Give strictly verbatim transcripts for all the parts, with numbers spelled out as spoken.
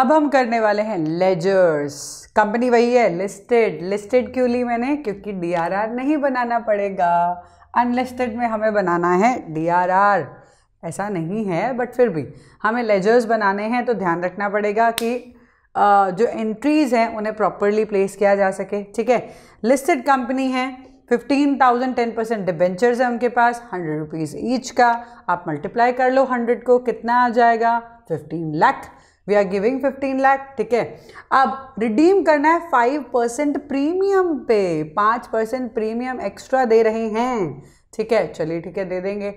अब हम करने वाले हैं लेजर्स। कंपनी वही है, लिस्टेड। लिस्टेड क्यों ली मैंने? क्योंकि डीआरआर नहीं बनाना पड़ेगा। अनलिस्टेड में हमें बनाना है डीआरआर, ऐसा नहीं है बट फिर भी हमें लेजर्स बनाने हैं, तो ध्यान रखना पड़ेगा कि जो एंट्रीज़ हैं उन्हें प्रॉपरली प्लेस किया जा सके। ठीक है, लिस्टेड कंपनी है, fifteen thousand ten percent debentures है उनके पास, हंड्रेड रुपीज़ ईच का। आप मल्टीप्लाई कर लो हंड्रेड को, कितना आ जाएगा? Fifteen lakh. We are giving fifteen lakh. ठीक है, अब रिडीम करना है फाइव परसेंट प्रीमियम पे, पाँच परसेंट प्रीमियम एक्स्ट्रा दे रहे हैं। ठीक है, चलिए ठीक है दे देंगे।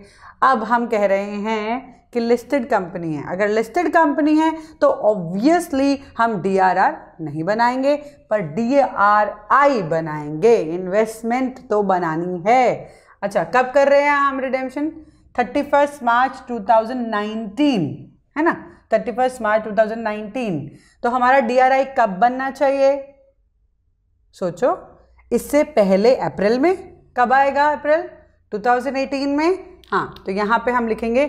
अब हम कह रहे हैं कि लिस्टेड कंपनी है, अगर लिस्टेड कंपनी है तो ऑब्वियसली हम डीआरआर नहीं बनाएंगे पर डीआरआई बनाएंगे, इन्वेस्टमेंट तो बनानी है। अच्छा, कब कर रहे हैं हम redemption? Thirty first March two thousand nineteen, है ना, thirty first March two thousand nineteen. तो हमारा डीआरआई कब बनना चाहिए? सोचो, इससे पहले अप्रैल में। कब आएगा? अप्रैल टू थाउजेंड एटीन में। हाँ, तो यहाँ पे हम लिखेंगे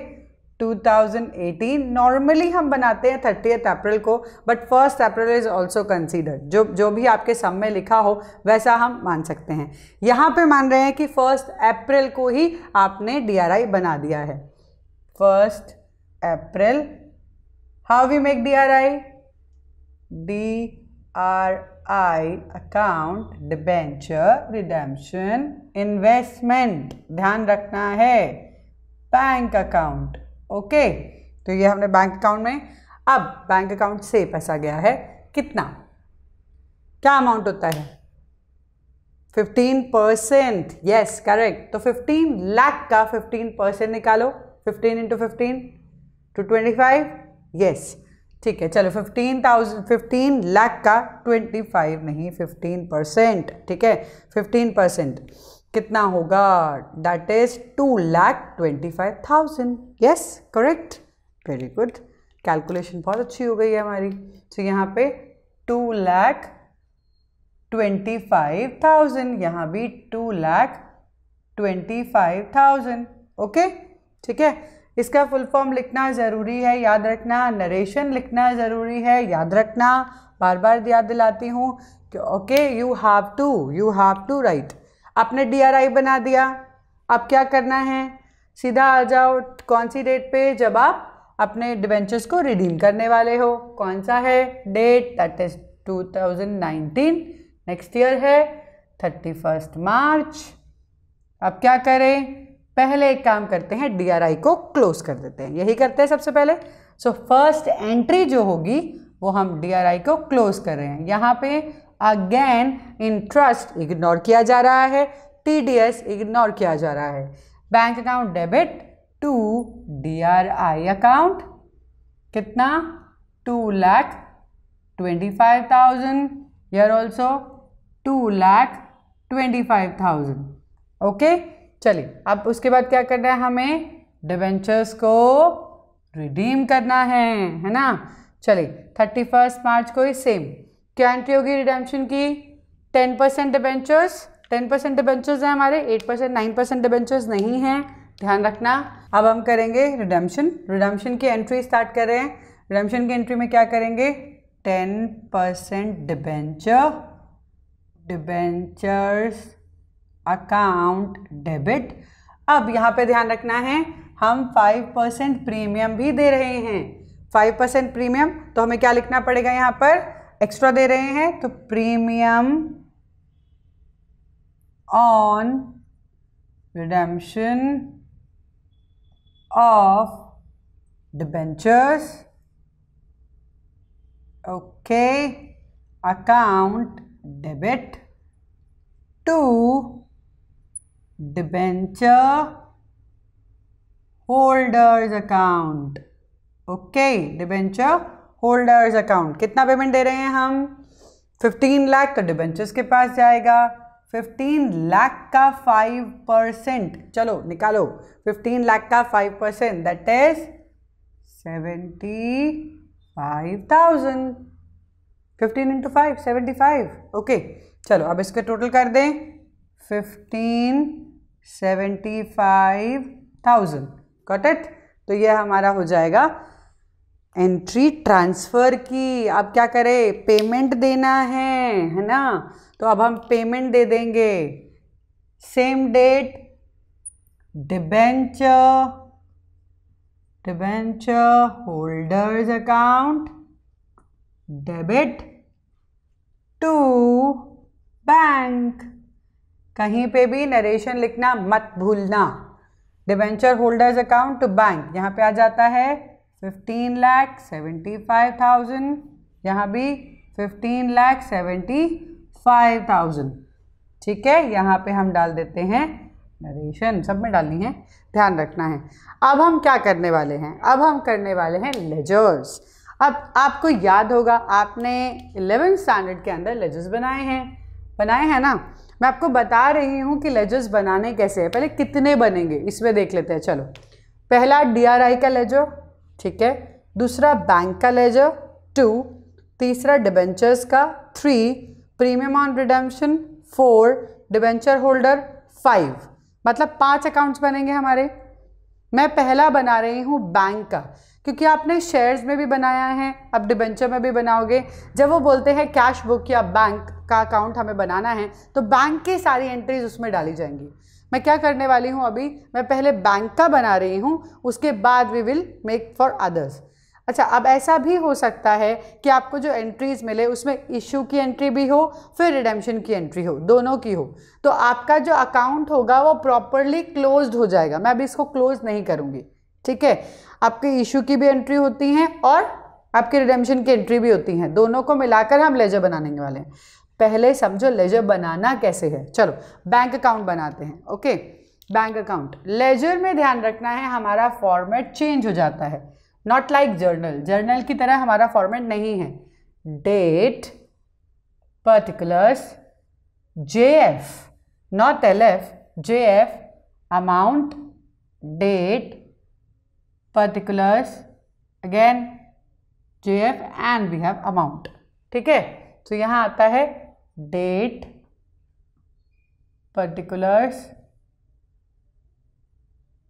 टू थाउजेंड एटीन। नॉर्मली हम बनाते हैं थर्टीएथ अप्रैल को, but first April is also considered. जो जो भी आपके सम में लिखा हो वैसा हम मान सकते हैं। यहाँ पे मान रहे हैं कि फर्स्ट अप्रैल को ही आपने डीआरआई बना दिया है। First April, how we make DRI? DRI account, debenture, redemption, investment, ध्यान रखना है, बैंक अकाउंट। ओके okay, तो ये हमने बैंक अकाउंट में, अब बैंक अकाउंट से पैसा गया है, कितना क्या अमाउंट होता है? Fifteen percent. यस करेक्ट, तो फिफ्टीन लाख का फिफ्टीन परसेंट निकालो, fifteen into fifteen two twenty five. Yes ठीक है, चलो फिफ्टीन थाउजेंड, फिफ्टीन लाख का ट्वेंटी फाइव नहीं, फिफ्टीन परसेंट। ठीक है, फिफ्टीन परसेंट कितना होगा? That is two lakh twenty five thousand. Yes correct, very good, calculation बहुत अच्छी हो गई है हमारी। तो so, यहाँ पे two lakh twenty five thousand, यहाँ भी two lakh twenty five thousand. Okay ठीक है, इसका फुल फॉर्म लिखना ज़रूरी है, याद रखना। नरेशन लिखना ज़रूरी है, याद रखना, बार बार याद दिलाती हूँ। Okay, you have to you have to write. आपने डीआरआई बना दिया, अब क्या करना है? सीधा आ जाओ कौन सी डेट पे, जब आप अपने डिबेंचर्स को रिडीम करने वाले हो। कौन सा है date? That is two thousand nineteen, next year है, थर्टी फर्स्ट मार्च। अब क्या करें? पहले एक काम करते हैं, डीआरआई को क्लोज कर देते हैं, यही करते हैं सबसे पहले। सो फर्स्ट एंट्री जो होगी वो हम डीआरआई को क्लोज कर रहे हैं। यहाँ पे अगेन इंटरेस्ट इग्नोर किया जा रहा है, टीडीएस इग्नोर किया जा रहा है, bank account debit to DRI account, कितना? Two lakh twenty five thousand. Here also two lakh twenty five thousand. Okay चलिए, अब उसके बाद क्या करना है? हमें डिबेंचर्स को रिडीम करना है, है ना। चलिए, थर्टी फर्स्ट मार्च को ही सेम क्या एंट्री होगी रिडेम्पशन की? Ten percent debentures, ten percent debentures हैं हमारे, eight percent nine percent debentures नहीं हैं, ध्यान रखना। अब हम करेंगे रिडेम्पशन। रिडेम्पशन की एंट्री स्टार्ट कर रहे हैं। रिडेम्पशन की एंट्री में क्या करेंगे? Ten percent debenture, debentures account debit. अब यहाँ पे ध्यान रखना है, हम फाइव परसेंट प्रीमियम भी दे रहे हैं, फाइव परसेंट प्रीमियम, तो हमें क्या लिखना पड़ेगा? यहाँ पर एक्स्ट्रा दे रहे हैं, तो premium on redemption of debentures, okay, account debit to debenture holders account. Okay, debenture holders account कितना पेमेंट दे रहे हैं हम? फिफ्टीन लाख, तो डिबेंचर्स के पास जाएगा। फिफ्टीन लाख का फाइव परसेंट, चलो निकालो, फिफ्टीन लाख का five percent, that is seventy five thousand. Fifteen into five, seventy five. Okay चलो, अब इसके टोटल कर दें, fifteen seventy five thousand. Got it? तो ये हमारा हो जाएगा एंट्री ट्रांसफ़र की अब क्या करें, पेमेंट देना है, है ना। तो अब हम पेमेंट दे देंगे, same date, debenture debenture holders account, debit to bank. कहीं पे भी नरेशन लिखना मत भूलना, debenture holders account to bank. यहाँ पे आ जाता है fifteen lakh seventy five thousand, यहाँ भी fifteen lakh seventy five thousand, ठीक है। यहाँ पे हम डाल देते हैं नरेशन, सब में डालनी है, ध्यान रखना है। अब हम क्या करने वाले हैं, अब हम करने वाले हैं लेजर्स। अब आपको याद होगा आपने इलेवेंथ स्टैंडर्ड के अंदर लेजर्स बनाए हैं, बनाए हैं ना। मैं आपको बता रही हूँ कि लेजर्स बनाने कैसे हैं, पहले कितने बनेंगे इसमें देख लेते हैं। चलो, पहला डी आर आई का लेजर, ठीक है, दूसरा बैंक का लेजर टू, तीसरा डिबेंचर्स का three, premium on redemption four, debenture holder five, मतलब पांच अकाउंट्स बनेंगे हमारे। मैं पहला बना रही हूँ बैंक का, क्योंकि आपने शेयर्स में भी बनाया है, अब डिबेंचर में भी बनाओगे। जब वो बोलते हैं कैश बुक या बैंक का अकाउंट हमें बनाना है, तो बैंक की सारी एंट्रीज उसमें डाली जाएंगी। मैं क्या करने वाली हूँ, अभी मैं पहले बैंक का बना रही हूँ, उसके बाद we will make for others. अच्छा, अब ऐसा भी हो सकता है कि आपको जो एंट्रीज़ मिले उसमें इशू की एंट्री भी हो, फिर रिडेम्पशन की एंट्री हो, दोनों की हो, तो आपका जो अकाउंट होगा वो प्रॉपरली क्लोज्ड हो जाएगा। मैं अभी इसको क्लोज नहीं करूँगी, ठीक है। आपके इशू की भी एंट्री होती हैं और आपके रिडेम्पशन की एंट्री भी होती हैं, दोनों को मिलाकर हम लेजर बनाने वाले हैं। पहले समझो लेजर बनाना कैसे है। चलो, बैंक अकाउंट बनाते हैं। ओके, बैंक अकाउंट लेजर में ध्यान रखना है, हमारा फॉर्मेट चेंज हो जाता है, नॉट लाइक जर्नल। जर्नल की तरह हमारा फॉर्मेट नहीं है। Date, particulars, J F, not L F, J F, amount, date, particulars, again J F, and we have amount, ठीक है। तो यहाँ आता है डेट, पर्टिकुलर्स,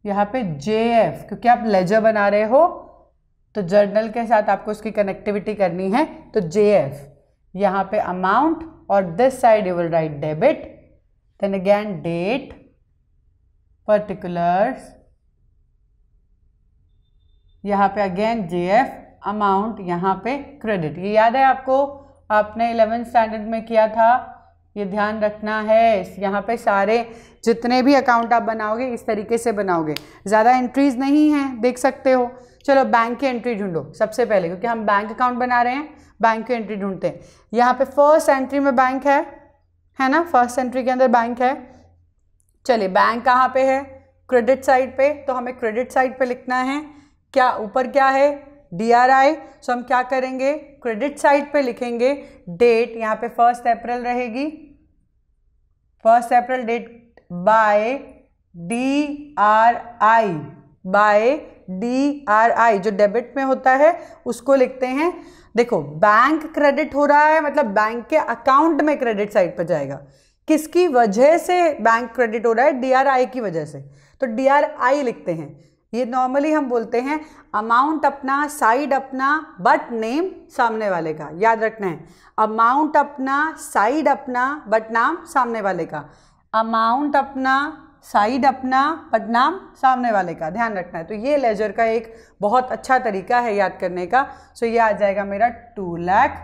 यहाँ पे जे एफ, क्योंकि आप लेजर बना रहे हो तो जर्नल के साथ आपको उसकी कनेक्टिविटी करनी है, तो जे एफ, यहाँ पे अमाउंट, और this side you will write debit, then again date, particulars, यहाँ पे अगेन जे एफ, अमाउंट, यहाँ पे क्रेडिट। ये याद है आपको, आपने इलेवेंथ स्टैंडर्ड में किया था, ये ध्यान रखना है। यहाँ पे सारे जितने भी अकाउंट आप बनाओगे इस तरीके से बनाओगे, ज़्यादा एंट्रीज नहीं हैं, देख सकते हो। चलो, बैंक की एंट्री ढूंढो सबसे पहले, क्योंकि हम बैंक अकाउंट बना रहे हैं, बैंक की एंट्री ढूंढते हैं। यहाँ पे फर्स्ट एंट्री में बैंक है, है ना, फर्स्ट एंट्री के अंदर बैंक है। चलिए, बैंक कहाँ पे है, क्रेडिट साइड पे, तो हमें क्रेडिट साइड पे लिखना है। क्या ऊपर क्या है, डी आर आई, सो हम क्या करेंगे, क्रेडिट साइड पे लिखेंगे डेट, यहाँ पे फर्स्ट अप्रैल रहेगी, first April date, by D R I, by D R I, जो डेबिट में होता है उसको लिखते हैं। देखो, बैंक क्रेडिट हो रहा है, मतलब बैंक के अकाउंट में क्रेडिट साइड पर जाएगा। किसकी वजह से बैंक क्रेडिट हो रहा है, डी आर आई की वजह से, तो डी आर आई लिखते हैं। ये नॉर्मली हम बोलते हैं, अमाउंट अपना, साइड अपना, बट नेम सामने वाले का, याद रखना है। अमाउंट अपना, साइड अपना, बट नाम सामने वाले का, अमाउंट अपना, साइड अपना, बट नाम सामने वाले का, ध्यान रखना है। तो ये लेजर का एक बहुत अच्छा तरीका है याद करने का। सो ये आ जाएगा मेरा two lakh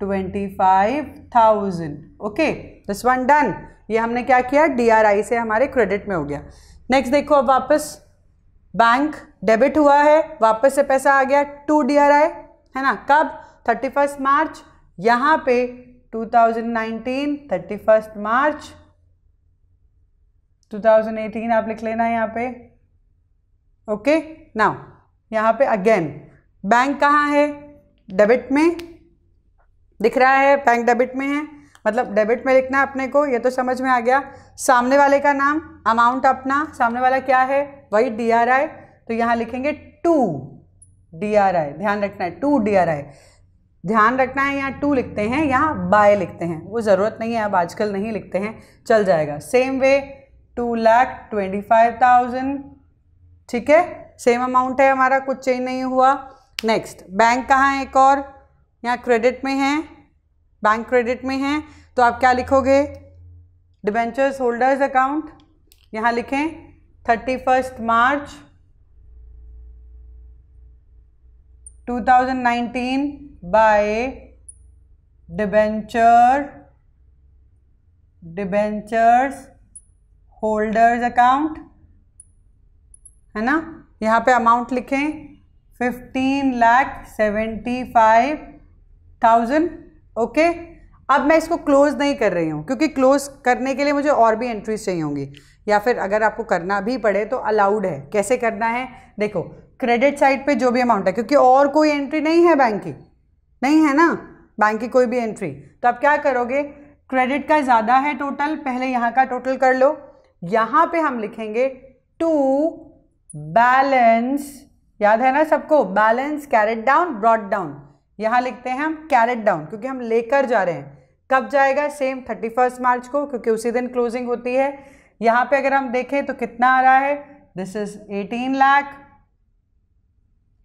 twenty five thousand. Okay, this one done. ये हमने क्या किया, डी आर आई से हमारे क्रेडिट में हो गया। नेक्स्ट देखो, अब वापस बैंक डेबिट हुआ है, वापस से पैसा आ गया टू डी आर आई, है ना। कब, थर्टी फर्स्ट मार्च, यहाँ पे two thousand nineteen, thirty first March, two thousand eighteen आप लिख लेना यहाँ पे। ओके, नाउ यहाँ पे अगेन बैंक कहाँ है, डेबिट में दिख रहा है, बैंक डेबिट में है, मतलब डेबिट में लिखना है अपने को, ये तो समझ में आ गया। सामने वाले का नाम, अमाउंट अपना, सामने वाला क्या है, वही डी आर आई, तो यहाँ लिखेंगे टू डी आर आई, ध्यान रखना है, टू डी आर आई, ध्यान रखना है। यहाँ टू लिखते हैं, यहाँ बाय लिखते हैं, वो ज़रूरत नहीं है, अब आजकल नहीं लिखते हैं, चल जाएगा। Same way two lakh twenty five thousand, ठीक है, सेम अमाउंट है हमारा, कुछ चेंज नहीं हुआ। नेक्स्ट बैंक कहाँ है, एक और यहाँ क्रेडिट में है, बैंक क्रेडिट में है, तो आप क्या लिखोगे, डिबेंचर्स होल्डर्स अकाउंट, यहाँ लिखें thirty first March two thousand nineteen by debenture debentures holders account, है ना, यहाँ पे अमाउंट लिखें fifteen lakh seventy five thousand. Okay, अब मैं इसको क्लोज नहीं कर रही हूँ क्योंकि क्लोज करने के लिए मुझे और भी एंट्रीज चाहिए होंगी, या फिर अगर आपको करना भी पड़े तो अलाउड है। कैसे करना है, देखो क्रेडिट साइड पे जो भी अमाउंट है, क्योंकि और कोई एंट्री नहीं है बैंक की, नहीं है ना बैंक की कोई भी एंट्री, तो आप क्या करोगे, क्रेडिट का ज़्यादा है टोटल, पहले यहाँ का टोटल कर लो, यहाँ पे हम लिखेंगे टू बैलेंस, याद है ना सबको, balance carried down brought down, यहाँ लिखते हैं हम कैरेट डाउन क्योंकि हम लेकर जा रहे हैं, कब जाएगा, सेम थर्टी फर्स्ट मार्च को क्योंकि उसी दिन क्लोजिंग होती है। यहाँ पे अगर हम देखें तो कितना आ रहा है, दिस इज अठारह लाख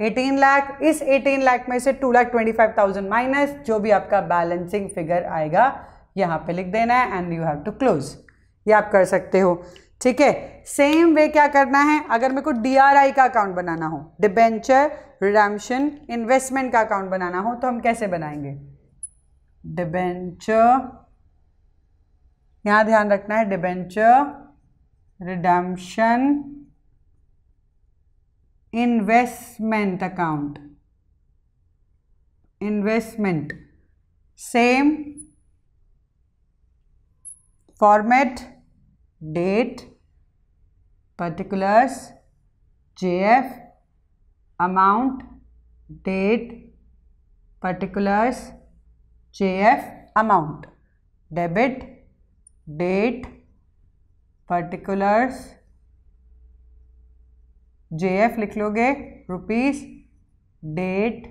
अठारह लाख, इस अठारह लाख में से two lakh twenty five thousand minus जो भी आपका बैलेंसिंग फिगर आएगा यहाँ पे लिख देना है, and you have to close, ये आप कर सकते हो। ठीक है, सेम वे क्या करना है, अगर मेरे को डी आर आई का अकाउंट बनाना हो, डिबेंचर रिडेम्पशन इन्वेस्टमेंट का अकाउंट बनाना हो, तो हम कैसे बनाएंगे, डिबेंचर, यहाँ ध्यान रखना है debenture redemption investment account, investment, same format, date, particulars, JF, amount, date, particulars, JF, amount, debit, date, particulars, JF लिख लोगे rupees, date,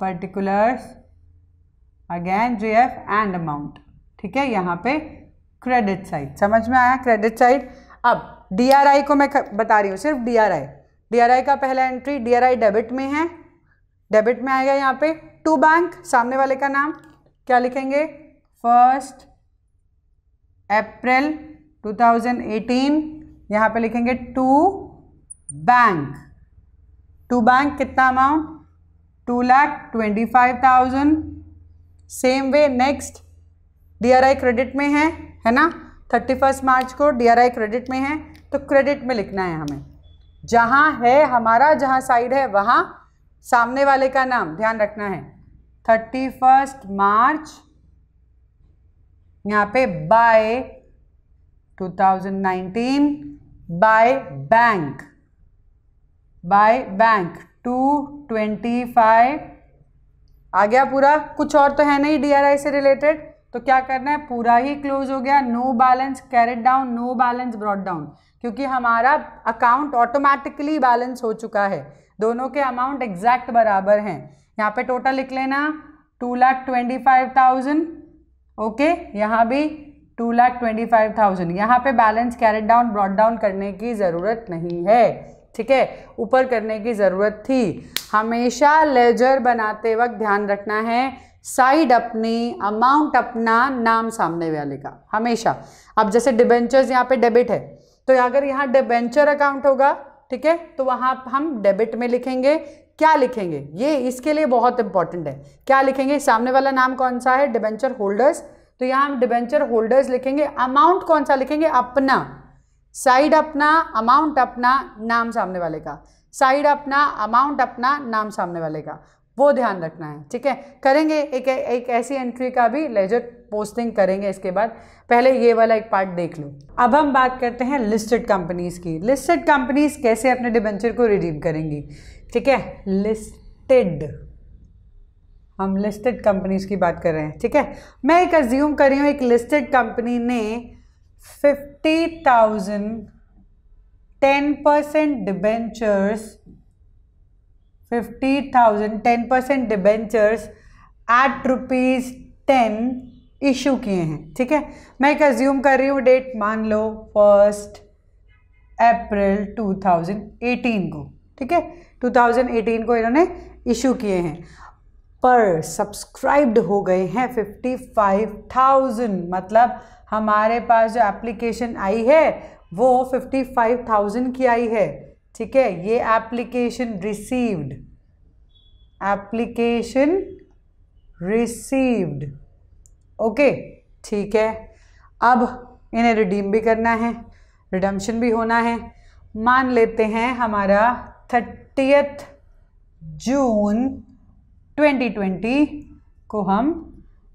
particulars, again JF and amount. ठीक है, यहाँ पे क्रेडिट साइड, समझ में आया क्रेडिट साइड। अब डीआरआई को मैं बता रही हूँ, सिर्फ डीआरआई, डीआरआई का पहला एंट्री, डीआरआई डेबिट में है, डेबिट में आएगा यहाँ पे टू बैंक, सामने वाले का नाम क्या लिखेंगे, first April two thousand eighteen, यहाँ पे लिखेंगे टू बैंक, टू बैंक कितना amount, two lakh twenty five thousand. Same way next DRI credit में है, है ना, थर्टी फर्स्ट मार्च को डीआरआई क्रेडिट में है, तो क्रेडिट में लिखना है हमें, जहाँ है हमारा, जहाँ साइड है वहाँ सामने वाले का नाम ध्यान रखना है, थर्टी फर्स्ट मार्च यहाँ पे by two thousand nineteen, by bank, by bank two twenty five, आ गया पूरा, कुछ और तो है नहीं डीआरआई से रिलेटेड, तो क्या करना है, पूरा ही क्लोज हो गया, no balance carried down, no balance brought down, क्योंकि हमारा अकाउंट ऑटोमेटिकली बैलेंस हो चुका है, दोनों के अमाउंट एग्जैक्ट बराबर हैं। यहाँ पे टोटल लिख लेना two lakh twenty five thousand, okay, यहाँ भी two lakh twenty five thousand, यहाँ पे balance carried down brought down करने की ज़रूरत नहीं है, ठीक है, ऊपर करने की ज़रूरत थी। हमेशा लेजर बनाते वक्त ध्यान रखना है, साइड अपनी, अमाउंट अपना, नाम सामने वाले का, हमेशा। अब जैसे डिबेंचर्स यहाँ पे डेबिट है, तो अगर यहाँ डिबेंचर अकाउंट होगा, ठीक है, तो वहाँ हम डेबिट में लिखेंगे, क्या लिखेंगे, ये इसके लिए बहुत इंपॉर्टेंट है, क्या लिखेंगे, सामने वाला नाम कौन सा है, डिबेंचर होल्डर्स, तो यहाँ हम डिबेंचर होल्डर्स लिखेंगे, अमाउंट कौन सा लिखेंगे, अपना, साइड अपना, अमाउंट अपना, नाम सामने वाले का, साइड अपना, अमाउंट अपना, नाम सामने वाले का, वो ध्यान रखना है। ठीक है, करेंगे एक एक ऐसी एंट्री का भी लेजर पोस्टिंग करेंगे इसके बाद, पहले ये वाला एक पार्ट देख लो। अब हम बात करते हैं लिस्टेड कंपनीज़ की, लिस्टेड कंपनीज़ कैसे अपने डिबेंचर को रिडीम करेंगी। ठीक है, लिस्टेड, हम लिस्टेड कंपनीज़ की बात कर रहे हैं। ठीक है, मैं एक अज्यूम कर रही हूँ, एक लिस्टेड कंपनी ने fifty thousand ten percent debentures fifty thousand ten percent debentures at rupees ten issue किए हैं। ठीक है, मैं एक अज्यूम कर रही हूँ, डेट मान लो first April two thousand eighteen को। ठीक है, टू थाउजेंड एटीन को इन्होंने इशू किए हैं। पर सब्सक्राइब्ड हो गए हैं फिफ्टी फाइव थाउजेंड, मतलब हमारे पास जो एप्लीकेशन आई है वो फिफ्टी फाइव थाउजेंड की आई है। ठीक है, ये application received, application received, okay ठीक है। अब इन्हें रिडीम भी करना है, रिडम्पशन भी होना है। मान लेते हैं हमारा थर्टियथ जून ट्वेंटी ट्वेंटी को हम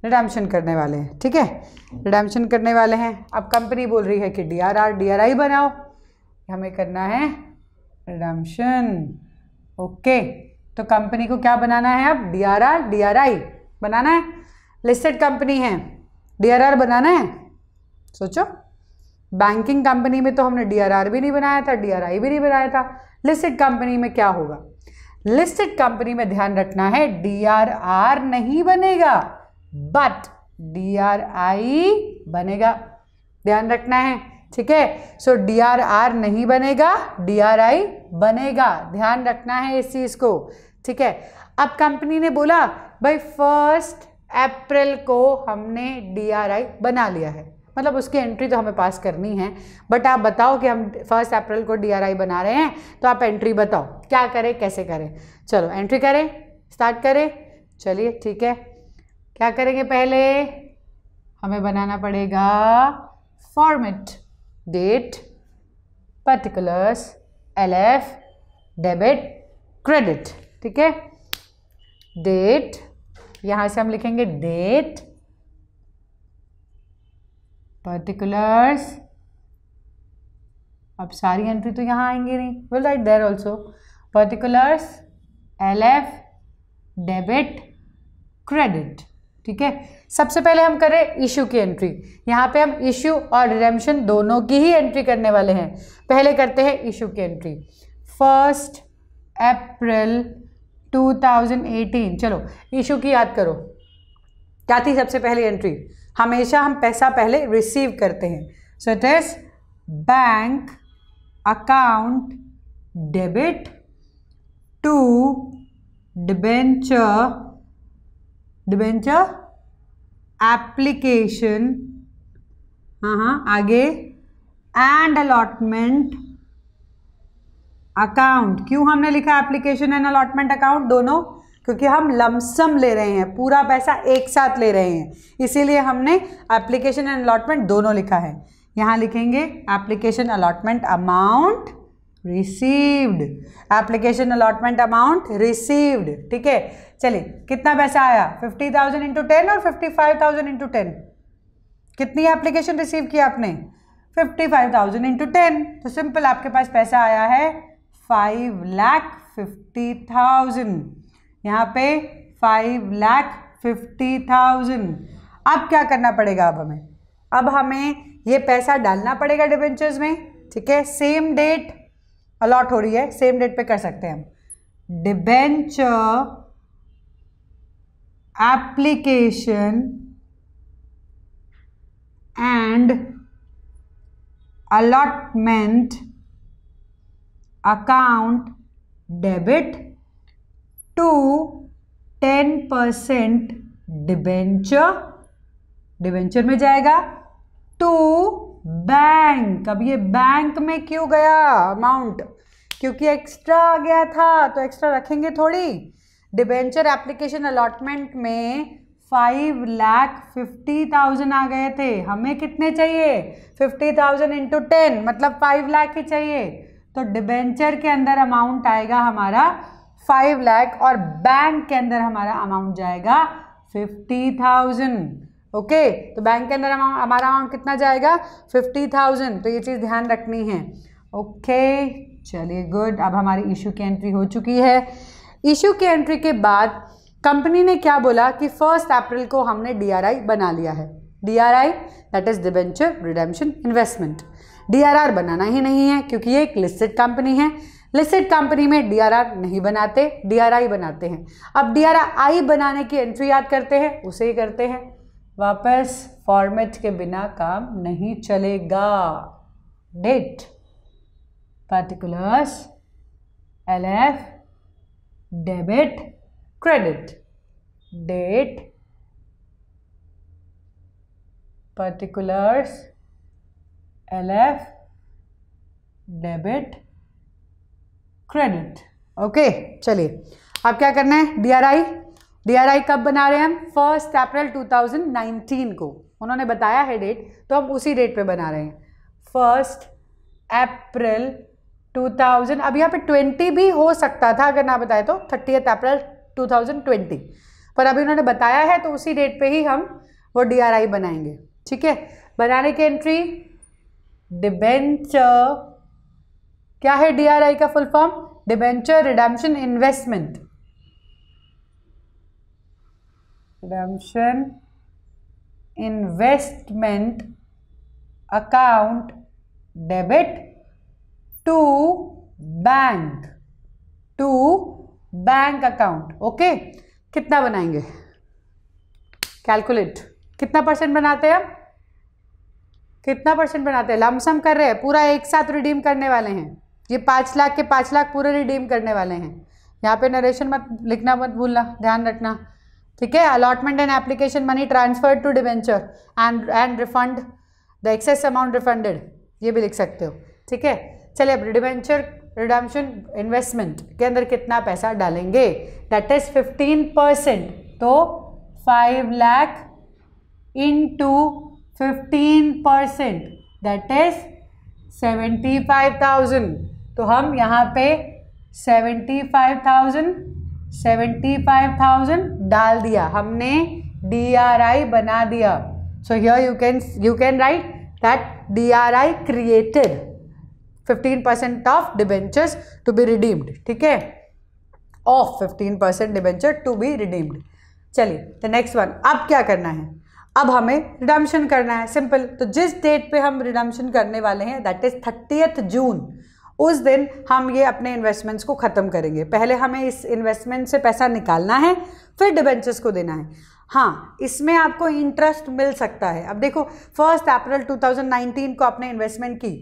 रिडम्पशन करने वाले हैं। ठीक है, रिडम्पशन करने वाले हैं। अब कंपनी बोल रही है कि D R R D R I बनाओ, हमें करना है रिडम्पशन। ओके, तो कंपनी को क्या बनाना है? अब D R R D R I बनाना है। लिस्टेड कंपनी है, डी आर आर बनाना है। सोचो, बैंकिंग कंपनी में तो हमने डी आर आर भी नहीं बनाया था, डी आर आई भी नहीं बनाया था, लिस्टेड कंपनी में क्या होगा? लिस्टेड कंपनी में ध्यान रखना है डी आर आर नहीं बनेगा बट डी आर आई बनेगा, ध्यान रखना है। ठीक है, सो डी आर आर नहीं बनेगा, डी आर आई बनेगा, ध्यान रखना है इस चीज़ को। ठीक है, अब कंपनी ने बोला भाई फर्स्ट अप्रैल को हमने डी आर आई बना लिया है, मतलब उसकी एंट्री तो हमें पास करनी है, बट आप बताओ कि हम फर्स्ट अप्रैल को डी आर आई बना रहे हैं, तो आप एंट्री बताओ क्या करें, कैसे करें। चलो एंट्री करें, स्टार्ट करें। चलिए ठीक है, क्या करेंगे? पहले हमें बनाना पड़ेगा format, date, particulars, L F, debit, credit. ठीक है, डेट, यहाँ से हम लिखेंगे डेट, पर्टिकुलर्स, अब सारी एंट्री तो यहाँ आएंगी नहीं, will write there also, particulars, L F, debit, credit. ठीक है, सबसे पहले हम करें इशू की एंट्री। यहाँ पे हम इशू और रिडेम्पशन दोनों की ही एंट्री करने वाले हैं। पहले करते हैं इशू की entry, first April two thousand eighteen. चलो इशू की याद करो, क्या थी सबसे पहली एंट्री? हमेशा हम पैसा पहले रिसीव करते हैं, so it is bank account debit to debenture, debenture application, हाँ हाँ आगे, एंड अलॉटमेंट अकाउंट। क्यों हमने लिखा एप्लीकेशन एंड अलॉटमेंट अकाउंट दोनों? क्योंकि हम लमसम ले रहे हैं, पूरा पैसा एक साथ ले रहे हैं, इसीलिए हमने एप्लीकेशन एंड अलॉटमेंट दोनों लिखा है। यहाँ लिखेंगे application allotment amount received, application allotment amount received. ठीक है, चलिए कितना पैसा आया? फिफ्टी थाउजेंड इंटू टेन और fifty five thousand into ten, कितनी एप्लीकेशन रिसीव किया आपने? Fifty five thousand into ten, तो सिंपल आपके पास पैसा आया है फाइव लाख फिफ्टी थाउजेंड, यहाँ पे फाइव लाख फिफ्टी थाउजेंड। अब क्या करना पड़ेगा? अब हमें अब हमें ये पैसा डालना पड़ेगा डिबेंचर्स में। ठीक है, सेम डेट अलॉट हो रही है, सेम डेट पे कर सकते हैं हम, debenture application and allotment account debit to ten percent debenture, debenture में जाएगा टू बैंक। अब ये बैंक में क्यों गया अमाउंट? क्योंकि एक्स्ट्रा आ गया था, तो एक्स्ट्रा रखेंगे थोड़ी। डिबेंचर एप्लीकेशन अलॉटमेंट में फाइव लाख फिफ्टी थाउजेंड आ गए थे, हमें कितने चाहिए? फिफ्टी थाउजेंड इंटू टेन, मतलब फाइव लाख ही चाहिए, तो डिबेंचर के अंदर अमाउंट आएगा हमारा फाइव लाख और बैंक के अंदर हमारा अमाउंट जाएगा फिफ्टी थाउजेंड। ओके okay, तो बैंक के अंदर हमारा अमाउंट कितना जाएगा? फिफ्टी थाउजेंड, तो ये चीज़ ध्यान रखनी है। ओके okay, चलिए गुड। अब हमारी इशू की एंट्री हो चुकी है। इशू की एंट्री के बाद कंपनी ने क्या बोला कि फर्स्ट अप्रैल को हमने डी आर आई बना लिया है। D R I that is debenture redemption investment. D R R बनाना ही नहीं है क्योंकि ये एक लिस्टेड कंपनी है, लिस्टेड कंपनी में डी आर आर नहीं बनाते, डी आर आई बनाते हैं। अब डी आर आई बनाने की एंट्री याद करते हैं, उसे ही करते हैं। वापस फॉर्मेट के बिना काम नहीं चलेगा, date, particulars, L F, debit credit, date particulars LF debit credit. Okay चलिए अब क्या करना है, डीआरआई। डीआरआई कब बना रहे हैं हम? फर्स्ट अप्रैल दो हज़ार उन्नीस को उन्होंने बताया है डेट, तो हम उसी डेट पे बना रहे हैं फर्स्ट अप्रैल दो हज़ार। अब यहाँ पे बीस भी हो सकता था अगर ना बताए तो थर्टीएथ अप्रैल दो हज़ार बीस, पर अभी उन्होंने बताया है तो उसी डेट पे ही हम वो डीआरआई बनाएंगे। ठीक है, बनाने की एंट्री डिबेंचर, क्या है डीआरआई का full form? Debenture redemption investment, redemption investment account debit to bank, to bank account. Okay कितना बनाएंगे, कैलकुलेट कितना परसेंट बनाते हैं हम, कितना परसेंट बनाते हैं? लमसम कर रहे हैं, पूरा एक साथ रिडीम करने वाले हैं। ये पाँच लाख के पाँच लाख पूरे रिडीम करने वाले हैं। यहाँ पे नरेशन मत लिखना, मत भूलना, ध्यान रखना। ठीक है, allotment and application money transferred to debenture and and refund the excess amount refunded, ये भी लिख सकते हो। ठीक है, चलिए अब डिबेंचर रिडेम्पशन इन्वेस्टमेंट के अंदर कितना पैसा डालेंगे, दैट इज फिफ्टीन परसेंट। तो five lakh into fifteen percent, that is seventy five thousand. तो हम यहाँ पे सेवेंटी फाइव थाउजेंड डाल दिया हमने, डी आर आई बना दिया। So here you can you can write that D R I created fifteen percent of debentures to be redeemed. ठीक है, of fifteen percent debenture to be redeemed. चलिए तो next one, अब क्या करना है, अब हमें रिडम्पशन करना है, सिंपल। तो जिस डेट पे हम रिडम्पशन करने वाले हैं दैट इज़ थर्टीएथ जून, उस दिन हम ये अपने इन्वेस्टमेंट्स को ख़त्म करेंगे। पहले हमें इस इन्वेस्टमेंट से पैसा निकालना है, फिर डिबेंचर्स को देना है। हाँ, इसमें आपको इंटरेस्ट मिल सकता है। अब देखो, फर्स्ट अप्रैल दो हज़ार उन्नीस को आपने इन्वेस्टमेंट की,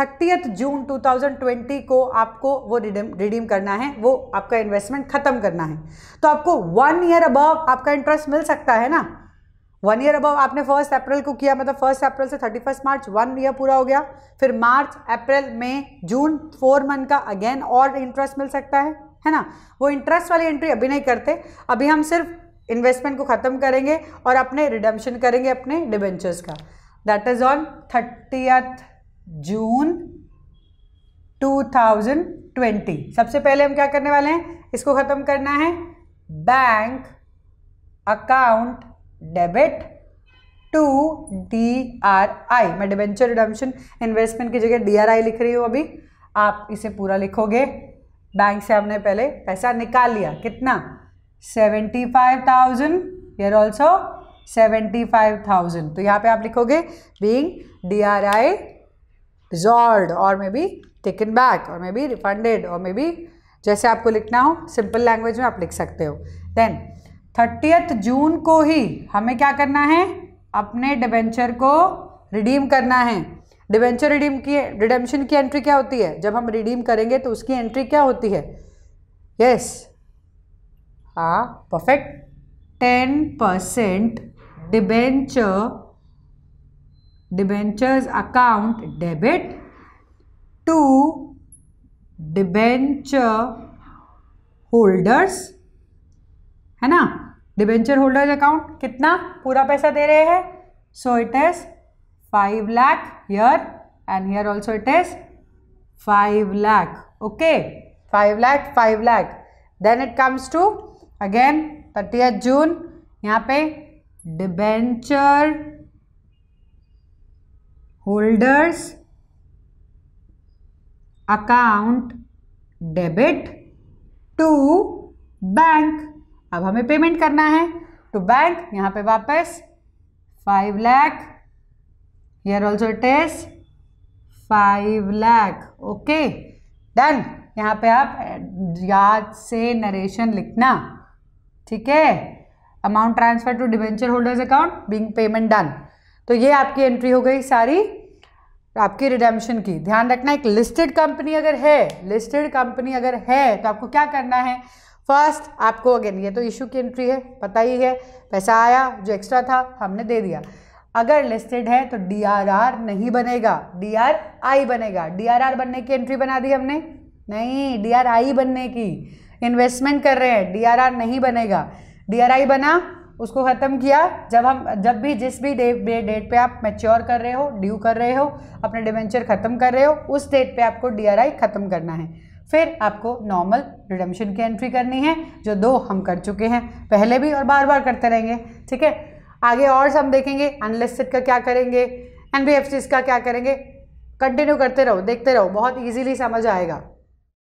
थर्टीएथ जून दो हज़ार बीस को आपको वो रिडीम रिडीम करना है, वो आपका इन्वेस्टमेंट ख़त्म करना है। तो आपको वन ईयर अबव आपका इंटरेस्ट मिल सकता है ना। वन ईयर अबव आपने फर्स्ट अप्रैल को किया, मतलब फर्स्ट अप्रैल से thirty first March one year पूरा हो गया, फिर मार्च अप्रैल मई जून फोर मंथ का अगेन और इंटरेस्ट मिल सकता है, है ना। वो इंटरेस्ट वाली एंट्री अभी नहीं करते, अभी हम सिर्फ इन्वेस्टमेंट को ख़त्म करेंगे और अपने रिडम्पशन करेंगे अपने डिबेंचर्स का। That is on thirtieth June two thousand twenty. सबसे पहले हम क्या करने वाले हैं, इसको ख़त्म करना है, bank account debit to D R I. मैं डिबेंचर रिडम्पशन इन्वेस्टमेंट की जगह डी आर आई लिख रही हूँ अभी, आप इसे पूरा लिखोगे। बैंक से हमने पहले पैसा निकाल लिया, कितना, seventy five thousand, here also seventy five thousand. तो यहाँ पे आप लिखोगे being D R I dissolved और मे बी टेकन बैक और मे बी रिफंडेड और मे बी, जैसे आपको लिखना हो, सिंपल लैंग्वेज में आप लिख सकते हो। देन थर्टीएथ जून को ही हमें क्या करना है, अपने डिबेंचर को रिडीम करना है। डिबेंचर रिडीम की रिडेम्पशन की एंट्री क्या होती है, जब हम रिडीम करेंगे तो उसकी एंट्री क्या होती है? यस, हाँ perfect, ten percent debenture debentures account debit to debenture holders, है ना। डिबेंचर होल्डर्स अकाउंट कितना पूरा पैसा दे रहे हैं, so it is five lakh here and here also it is five lakh. Okay, five lakh, five lakh. Then it comes to again thirtieth June, यहाँ पे debenture holders account debit to bank, अब हमें पेमेंट करना है टू बैंक, यहाँ पे वापस five lakh, here also it is five lakh. Okay done, यहाँ पे आप याद से नरेशन लिखना, ठीक है। Amount transfer to debenture holders account being payment done. तो ये आपकी एंट्री हो गई सारी आपकी रिडेम्पशन की। ध्यान रखना, एक लिस्टेड कंपनी अगर है लिस्टेड कंपनी अगर है तो आपको क्या करना है, फर्स्ट आपको अगेन, ये तो इशू की एंट्री है, पता ही है, पैसा आया जो एक्स्ट्रा था हमने दे दिया। अगर लिस्टेड है तो डी आर आर नहीं बनेगा, डी आर आई बनेगा। डी आर आर बनने की एंट्री बना दी हमने, नहीं, डी आर आई बनने की, इन्वेस्टमेंट कर रहे हैं, डी आर आर नहीं बनेगा। डी आर आई बना, उसको ख़त्म किया। जब हम जब भी जिस भी डेट डेट पे आप मैच्योर कर रहे हो, ड्यू कर रहे हो, अपने डिवेंचर ख़त्म कर रहे हो, उस डेट पे आपको डी आर आई ख़त्म करना है। फिर आपको नॉर्मल रिडम्पशन की एंट्री करनी है, जो दो हम कर चुके हैं पहले भी और बार बार करते रहेंगे। ठीक है, आगे और हम देखेंगे अनलिस्टेड का क्या करेंगे, एन बी एफ सीज़ का क्या करेंगे। कंटिन्यू करते रहो, देखते रहो, बहुत ईजीली समझ आएगा।